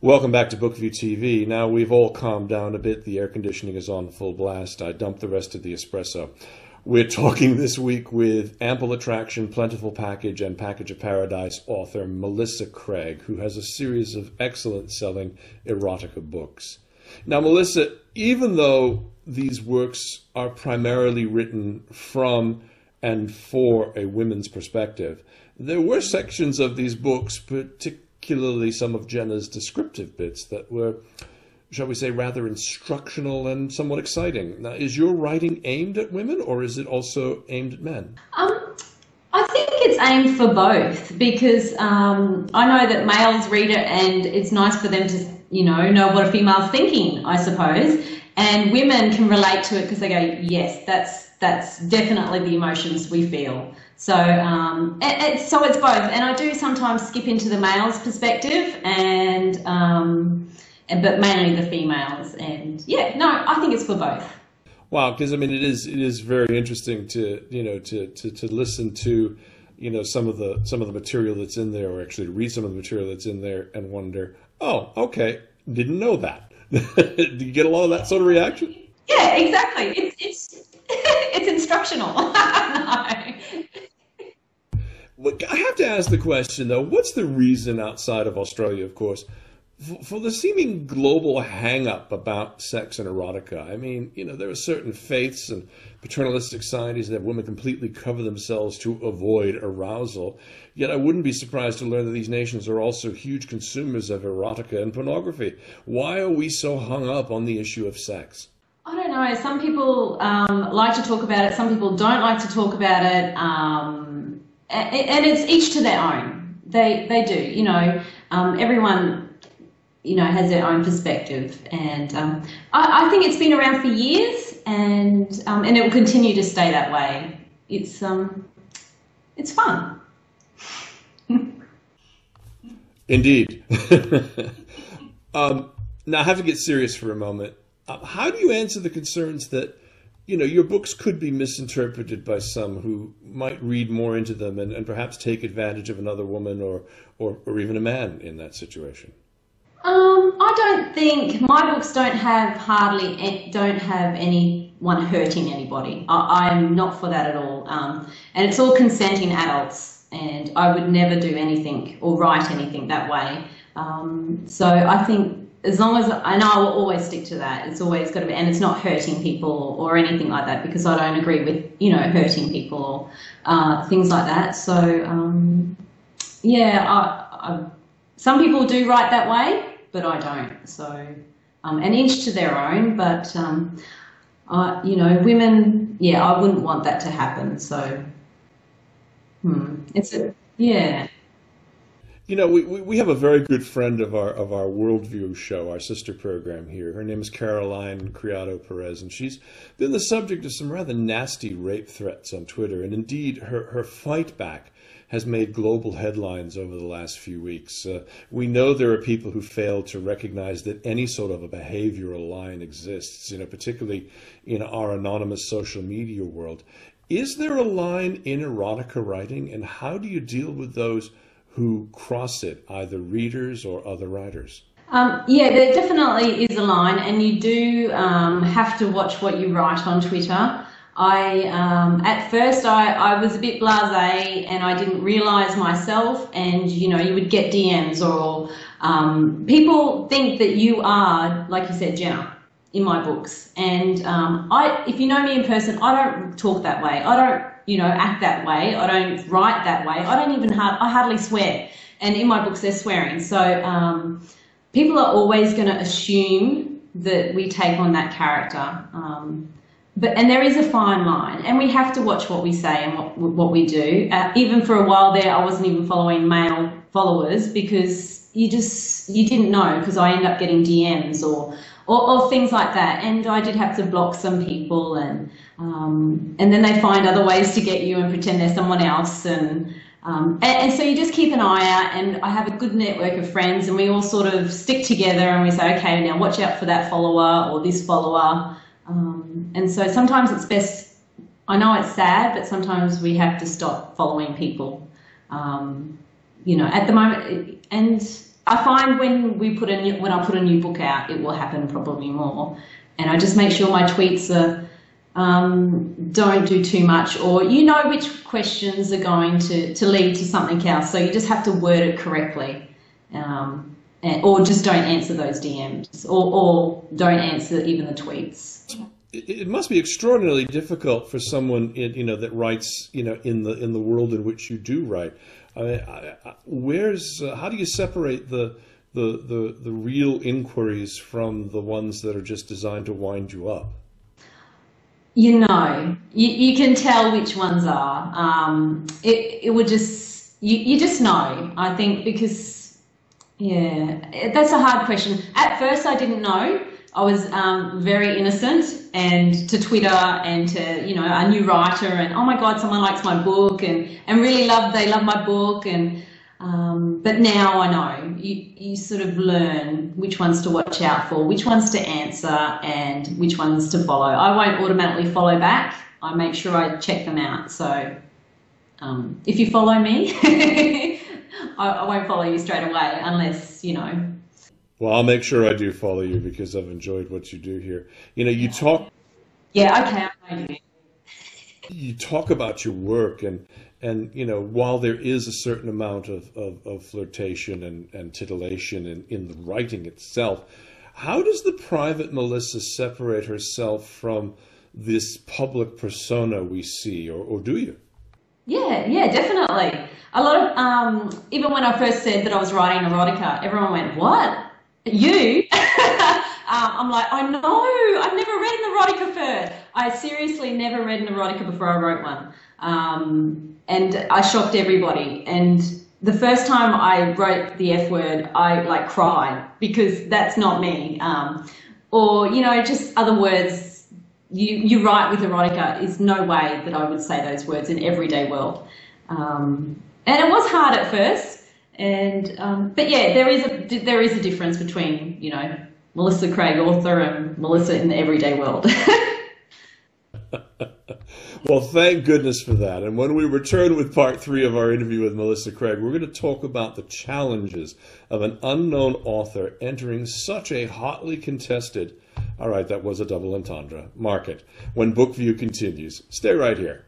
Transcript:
Welcome back to BookView TV. Now we've all calmed down a bit. The air conditioning is on full blast. I dumped the rest of the espresso. We're talking this week with Ample Attraction, Plentiful Package, and Package of Paradise author Melissa Craig, who has a series of excellent selling erotica books. Now, Melissa, even though these works are primarily written from and for a women's perspective, there were sections of these books, particularly some of Jenna's descriptive bits, that were, shall we say, rather instructional and somewhat exciting. Now, is your writing aimed at women, or is it also aimed at men? I think it's aimed for both, because I know that males read it and it's nice for them to, you know what a female's thinking, I suppose, and women can relate to it because they go, yes, that's definitely the emotions we feel. So so it's both, and I do sometimes skip into the male's perspective, and but mainly the females. And yeah, no, I think it's for both. Wow, because I mean, it is very interesting to to listen to some of the material that's in there, or actually to read some of the material that's in there, and wonder, oh, okay, didn't know that. Do you get a lot of that sort of reaction? Yeah, exactly. It's instructional. No. I have to ask the question, though, what's the reason, outside of Australia, of course, for the seeming global hang-up about sex and erotica? I mean, there are certain faiths and paternalistic societies that have women completely cover themselves to avoid arousal, yet I wouldn't be surprised to learn that these nations are also huge consumers of erotica and pornography. Why are we so hung up on the issue of sex? I don't know. Some people like to talk about it. Some people don't like to talk about it. And it's each to their own. They do, everyone, has their own perspective. And I think it's been around for years, and it will continue to stay that way. It's fun. Indeed. Now I have to get serious for a moment. How do you answer the concerns that your books could be misinterpreted by some who might read more into them and perhaps take advantage of another woman or even a man in that situation? I don't think my books don't have anyone hurting anybody. I'm not for that at all, and it's all consenting adults, and I would never do anything or write anything that way. So I think, as long as I know, I will always stick to that. It's always got to be, and it's not hurting people or anything like that, because I don't agree with, hurting people or things like that. So, yeah, some people do write that way, but I don't. So, and each to their own, but, women, yeah, I wouldn't want that to happen. So, yeah. We have a very good friend of our Worldview show, our sister program here. Her name is Caroline Criado Perez, and she's been the subject of some rather nasty rape threats on Twitter. And indeed, her fight back has made global headlines over the last few weeks. We know there are people who fail to recognize that any sort of a behavioral line exists, particularly in our anonymous social media world. Is there a line in erotica writing, and how do you deal with those who cross it, either readers or other writers? Yeah, there definitely is a line, and you do have to watch what you write on Twitter. At first, I was a bit blasé, and I didn't realise myself, and, you would get DMs, or people think that you are, like you said, Jenna, in my books. And if you know me in person, I don't talk that way. I don't act that way. I don't write that way. I don't even I hardly swear. And in my books, they're swearing. So people are always going to assume that we take on that character. And there is a fine line, and we have to watch what we say and what we do. Even for a while there, I wasn't even following male followers, because you didn't know, because I end up getting DMs or things like that, and I did have to block some people, and then they find other ways to get you and pretend they're someone else, and so you just keep an eye out. And I have a good network of friends, and we all sort of stick together, and we say, okay, now watch out for that follower or this follower, and so sometimes it's best. I know it's sad, but sometimes we have to stop following people, at the moment, and I find when I put a new book out, it will happen probably more. And I just make sure my tweets are, don't do too much, or you know which questions are going to lead to something else. So you just have to word it correctly. Or just don't answer those DMs, or don't answer even the tweets. It must be extraordinarily difficult for someone that writes in the world in which you do write. How do you separate the real inquiries from the ones that are just designed to wind you up? You can tell which ones are. It would just you just know, I think, because. Yeah, that's a hard question. At first, I didn't know. I was very innocent, and to Twitter and to a new writer, and oh my God, someone likes my book, and they love my book, and but now I know. You sort of learn which ones to watch out for, which ones to answer, and which ones to follow. I won't automatically follow back. I make sure I check them out. So if you follow me. I won't follow you straight away unless, Well, I'll make sure I do follow you because I've enjoyed what you do here. You talk... Yeah, okay, I know you. You talk about your work and while there is a certain amount of flirtation and titillation in the writing itself, how does the private Melissa separate herself from this public persona we see, or do you? Yeah, definitely. A lot of, even when I first said that I was writing erotica, everyone went, what? You? I'm like, I know, I've never read an erotica before. I seriously never read an erotica before I wrote one. And I shocked everybody. And the first time I wrote the F word, I like cried because that's not me. Or, just other words. You write with erotica is no way that I would say those words in everyday world. And it was hard at first, but yeah, there is a difference between Melissa Craig, author, and Melissa in the everyday world. Well, thank goodness for that. And when we return with part 3 of our interview with Melissa Craig, we're going to talk about the challenges of an unknown author entering such a hotly contested, all right, that was a double entendre, market. When BookView continues, stay right here.